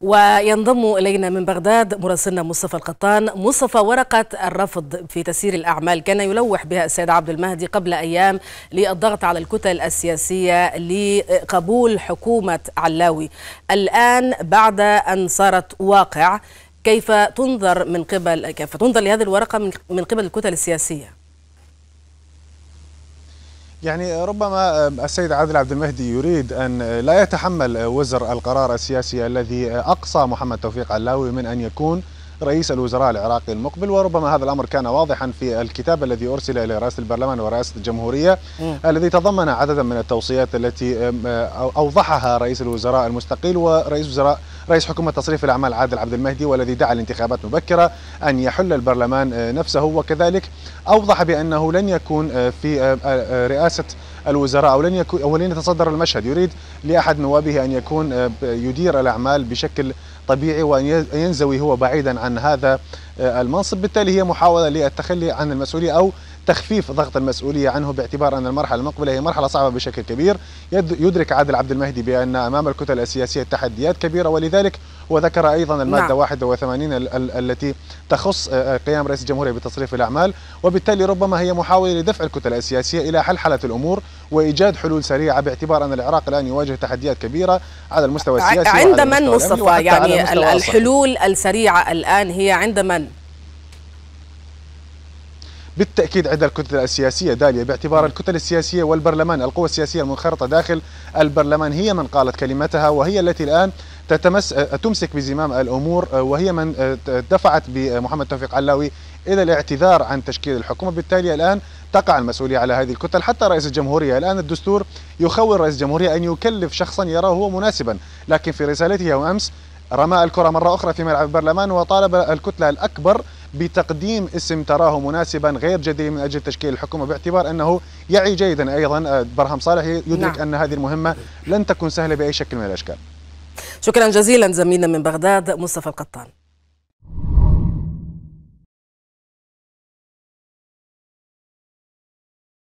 وينضم إلينا من بغداد مراسلنا مصطفى القطان. مصطفى، ورقة الرفض في تسيير الأعمال كان يلوح بها السيد عبد المهدي قبل أيام للضغط على الكتل السياسية لقبول حكومة علاوي، الآن بعد أن صارت واقع كيف تنظر لهذه الورقة من قبل الكتل السياسية؟ يعني ربما السيد عادل عبد المهدي يريد أن لا يتحمل وزر القرار السياسي الذي أقصى محمد توفيق علاوي من أن يكون رئيس الوزراء العراقي المقبل، وربما هذا الأمر كان واضحا في الكتاب الذي أرسل إلى رئاسة البرلمان ورئاسة الجمهورية الذي تضمن عددا من التوصيات التي أوضحها رئيس الوزراء المستقيل ورئيس حكومة تصريف الأعمال عادل عبد المهدي، والذي دعا لانتخابات مبكرة أن يحل البرلمان نفسه، وكذلك أوضح بأنه لن يكون في رئاسة الوزراء ولن يتصدر المشهد. يريد لأحد نوابه أن يكون يدير الأعمال بشكل طبيعي وأن ينزوي هو بعيدا عن هذا المنصب. بالتالي هي محاولة للتخلي عن المسؤولية أو تخفيف ضغط المسؤولية عنه، باعتبار أن المرحلة المقبلة هي مرحلة صعبة بشكل كبير. يدرك عادل عبد المهدي بأن أمام الكتل السياسية تحديات كبيرة، ولذلك وذكر أيضا المادة 81 التي تخص قيام رئيس الجمهورية بتصريف الأعمال، وبالتالي ربما هي محاولة لدفع الكتل السياسية إلى حلحلة الأمور وإيجاد حلول سريعة، باعتبار أن العراق الآن يواجه تحديات كبيرة على المستوى السياسي. عند من مصطفى؟ يعني الحلول السريعة الآن هي عند من؟ بالتأكيد عند الكتل السياسية دالية، باعتبار الكتل السياسية والبرلمان، القوى السياسية المنخرطة داخل البرلمان هي من قالت كلمتها، وهي التي الآن تمسك بزمام الأمور، وهي من دفعت بمحمد توفيق علاوي إلى الاعتذار عن تشكيل الحكومة. بالتالي الآن تقع المسؤولية على هذه الكتل. حتى رئيس الجمهورية الآن الدستور يخول رئيس الجمهورية أن يكلف شخصا يراه هو مناسبا، لكن في رسالته يوم أمس رمى الكرة مرة أخرى في ملعب البرلمان وطالب الكتلة الأكبر بتقديم اسم تراه مناسبا غير جدير من أجل تشكيل الحكومة، باعتبار أنه يعي جيدا أيضا برهم صالح يدرك أن هذه المهمة لن تكون سهلة بأي شكل من الأشكال. شكرا جزيلا زميلنا من بغداد مصطفى القطان.